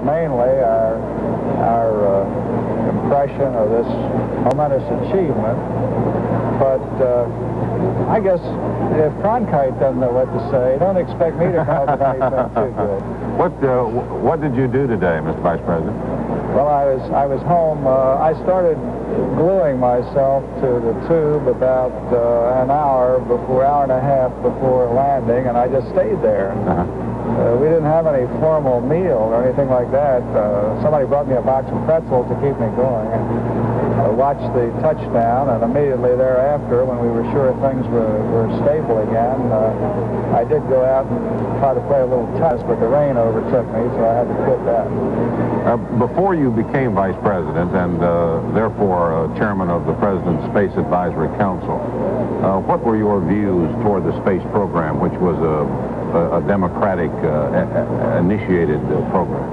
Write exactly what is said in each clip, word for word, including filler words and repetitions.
but mainly our, our uh, impression of this momentous achievement. But uh, I guess if Cronkite doesn't know what to say, don't expect me to come up with anything too good. What, uh, what did you do today, Mister Vice President? Well, I was, I was home. Uh, I started gluing myself to the tube about uh, an hour before, hour and a half before landing, and I just stayed there. Uh-huh. Uh, we didn't have any formal meal or anything like that. Uh, somebody brought me a box of pretzels to keep me going. I uh, watched the touchdown, and immediately thereafter, when we were sure things were, were stable again, uh, I did go out and try to play a little tennis, but the rain overtook me, so I had to quit that. Uh, before you became vice president, and uh, therefore uh, chairman of the President's Space Advisory Council, uh, what were your views toward the space program, which was a a democratic uh, initiated uh, program?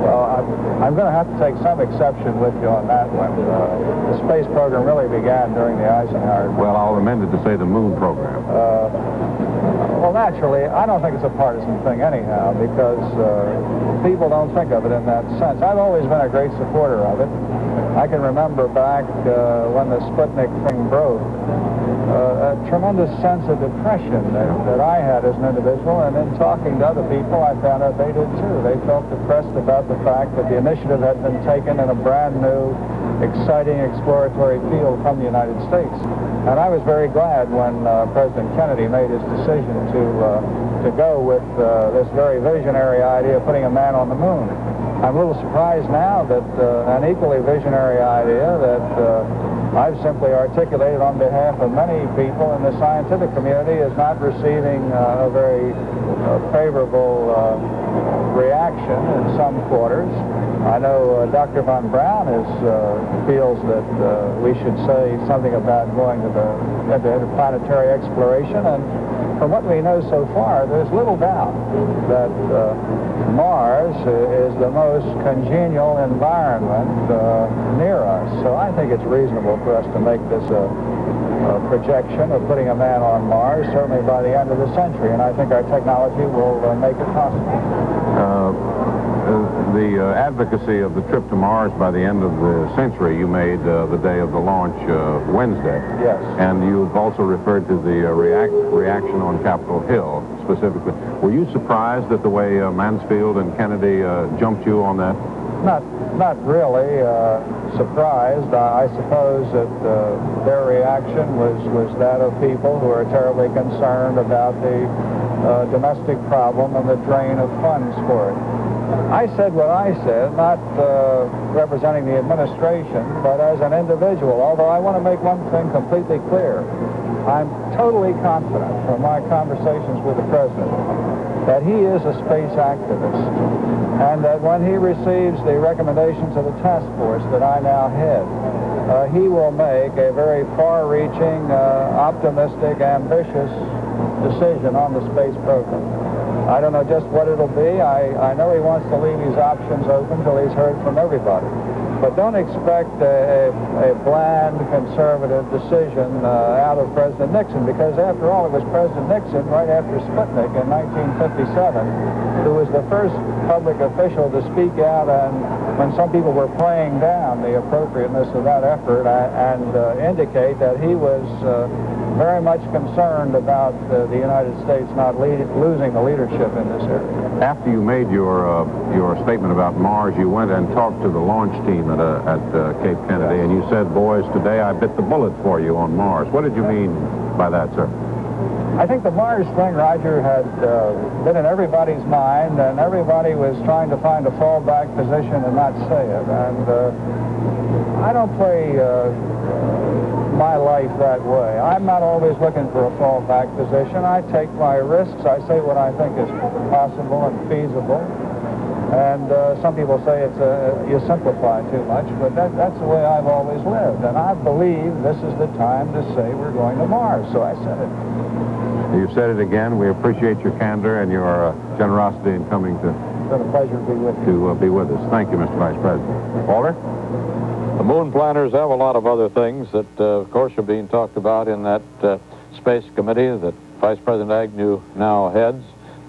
Well, I'm, I'm going to have to take some exception with you on that one. Uh, the space program really began during the Eisenhower. Well, I'll amend it to say the moon program. Uh, well, naturally, I don't think it's a partisan thing anyhow, because uh, people don't think of it in that sense. I've always been a great supporter of it. I can remember back uh, when the Sputnik thing broke, Uh, a tremendous sense of depression that, that I had as an individual, and in talking to other people, I found out they did too. They felt depressed about the fact that the initiative had been taken in a brand new, exciting exploratory field from the United States. And I was very glad when uh, President Kennedy made his decision to, uh, to go with uh, this very visionary idea of putting a man on the moon. I'm a little surprised now that uh, an equally visionary idea that uh, I've simply articulated on behalf of many people in the scientific community is not receiving uh, a very uh, favorable uh, reaction in some quarters. I know uh, Doctor von Braun is, uh, feels that uh, we should say something about going to the interplanetary exploration, and from what we know so far, there's little doubt that uh, Mars is the most congenial environment uh, near us. So I think it's reasonable for us to make this a, a projection of putting a man on Mars, certainly by the end of the century, and I think our technology will uh, make it possible. Uh, the uh, advocacy of the trip to Mars by the end of the century you made uh, the day of the launch uh, Wednesday. Yes. And you've also referred to the uh, react reaction on Capitol Hill specifically. Were you surprised at the way uh, Mansfield and Kennedy uh, jumped you on that? Not, not really uh, surprised. I, I suppose that uh, their reaction was, was that of people who are terribly concerned about the uh, domestic problem and the drain of funds for it. I said what I said, not uh, representing the administration, but as an individual, although I want to make one thing completely clear. I'm totally confident from my conversations with the President that he is a space activist, and that when he receives the recommendations of the task force that I now head, uh, he will make a very far-reaching, uh, optimistic, ambitious decision on the space program. I don't know just what it'll be. I, I know he wants to leave his options open till he's heard from everybody. But don't expect a, a, a bland, conservative decision uh, out of President Nixon, because after all, it was President Nixon, right after Sputnik in nineteen fifty-seven, who was the first public official to speak out, and when some people were playing down the appropriateness of that effort, and uh, indicate that he was uh, very much concerned about uh, the United States not lead, losing the leadership in this area. After you made your, uh, your statement about Mars, you went and talked to the launch team at, uh, at uh, Cape Kennedy, and you said, boys, today I bit the bullet for you on Mars. What did you mean by that, sir? I think the Mars thing, Roger, had uh, been in everybody's mind, and everybody was trying to find a fallback position and not say it. And uh, I don't play uh, my life that way. I'm not always looking for a fallback position. I take my risks. I say what I think is possible and feasible. And uh, some people say it's a, you simplify too much, but that, that's the way I've always lived. And I believe this is the time to say we're going to Mars, so I said it. You've said it again. We appreciate your candor and your uh, generosity in coming to... It's been a pleasure to be with you. To uh, be with us. Thank you, Mister Vice President. Walter? The moon planners have a lot of other things that, uh, of course, are being talked about in that uh, space committee that Vice President Agnew now heads.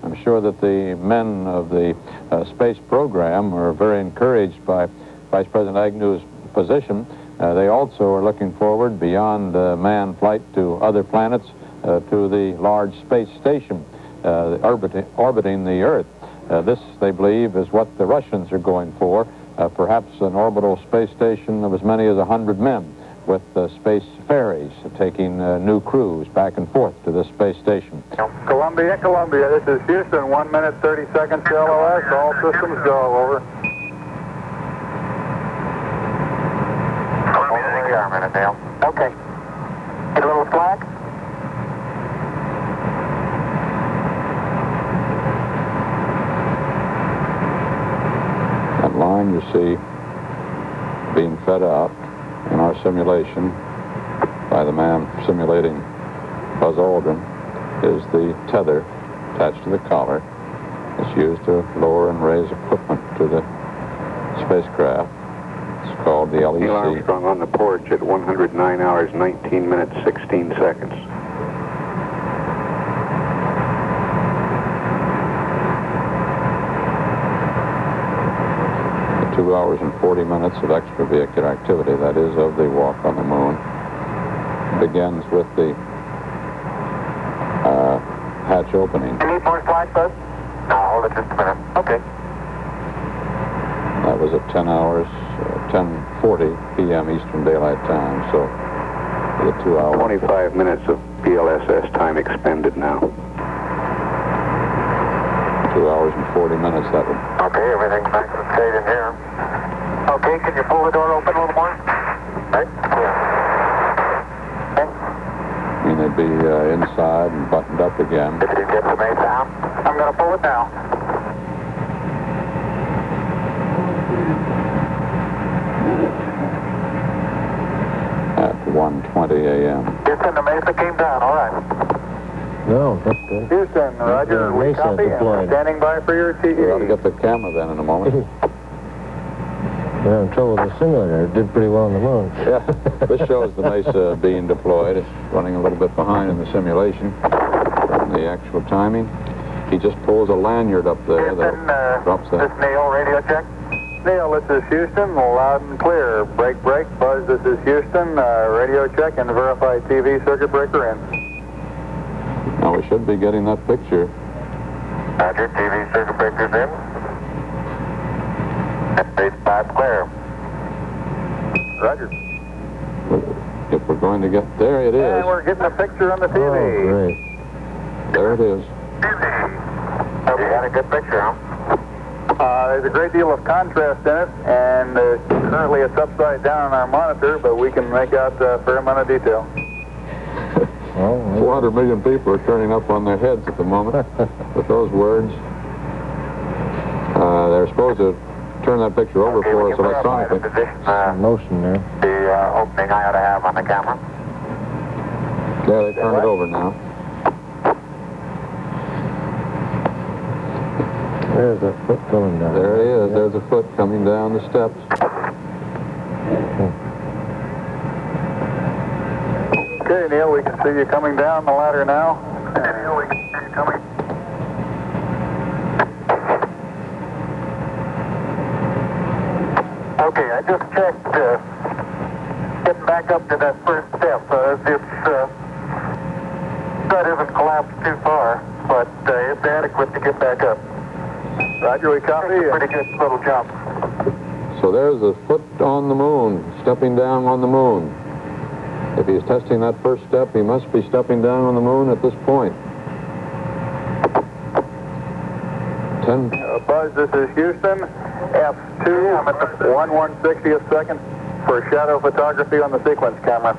I'm sure that the men of the uh, space program are very encouraged by Vice President Agnew's position. Uh, they also are looking forward beyond uh, manned flight to other planets, uh, to the large space station uh, orbiting, orbiting the Earth. Uh, this, they believe, is what the Russians are going for, uh, perhaps an orbital space station of as many as one hundred men, with uh, space ferries taking uh, new crews back and forth to the space station. Columbia, Columbia, this is Houston, one minute, thirty seconds to L L S, all systems go, over. Columbia, there you are, minute, Dale. Okay. Get a little slack? That line you see being fed out in our simulation by the man simulating Buzz Aldrin is the tether attached to the collar. It's used to lower and raise equipment to the spacecraft. It's called the L E C. Neil Armstrong on the porch at one hundred nine hours, nineteen minutes, sixteen seconds. Two hours and forty minutes of extravehicular activity, that is, of the walk on the moon. It begins with the uh, hatch opening. Any more slides, Buzz? No, hold it just a minute. Okay. That was at ten hours, ten forty p m Eastern Daylight Time, so the two hours. twenty-five minutes of P L S S time expended now. Two hours and forty minutes, that would. Okay, everything's back to the state in here. Okay, can you pull the door open a little more? Right? Yeah. Okay. I mean, they'd be uh, inside and buttoned up again. If you get the Mesa out, I'm going to pull it now. At one twenty a m Houston, the Mesa came down, all right. No, that's good. Houston, Roger, we copy and standing by for your T V. We ought to get the camera then in a moment. We're in trouble with the simulator. It did pretty well on the moon. Yeah, this shows the Mesa being deployed. It's running a little bit behind in the simulation, the actual timing. He just pulls a lanyard up there. Houston, that uh, drops that. This Neil, radio check. Neil, this is Houston, loud and clear. Break, break. Buzz, this is Houston. Uh, radio check and verify T V circuit breaker in. Now we should be getting that picture. Roger, T V circuit breakers in. And space five clear. Roger. If we're going to get there, it is. And we're getting a picture on the T V. Oh, great. There it is. T V. Okay. You got a good picture, huh? Uh, there's a great deal of contrast in it, and uh, currently it's upside down on our monitor, but we can make out a fair amount of detail. four hundred million people are turning up on their heads at the moment with those words. Uh, they're supposed to turn that picture over okay, for us electronically. Position, uh, motion there. The uh, opening I ought to have on the camera. Yeah, they turn it over now. There's a foot coming down. There it is. Yeah. There's a foot coming down the steps. Hmm. Okay, Neil, we can see you coming down the ladder now. Okay, Neil, we can see you coming. Okay, I just checked, uh, getting back up to that first step. Uh, it's, uh, that isn't collapsed too far, but uh, it's adequate to get back up. Roger, we copy. That's a pretty good little jump. So there's a foot on the moon, stepping down on the moon. If he's testing that first step, he must be stepping down on the moon at this point. Ten. Uh, Buzz, this is Houston. F two, I'm at the one one sixtieth second for shadow photography on the sequence camera.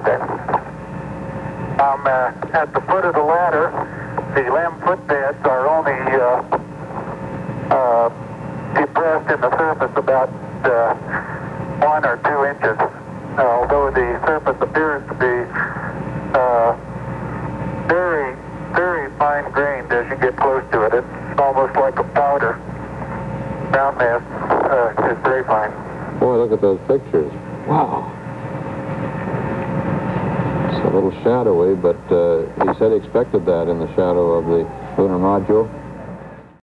Okay. I'm uh, at the foot of the ladder. The lamb footbeds are only uh, uh, depressed in the surface about... Uh, one or two inches, although the surface appears to be uh, very, very fine-grained as you get close to it. It's almost like a powder. Ground mass uh, is very fine. Boy, look at those pictures. Wow. So little shadowy, but uh, he said he expected that in the shadow of the lunar module.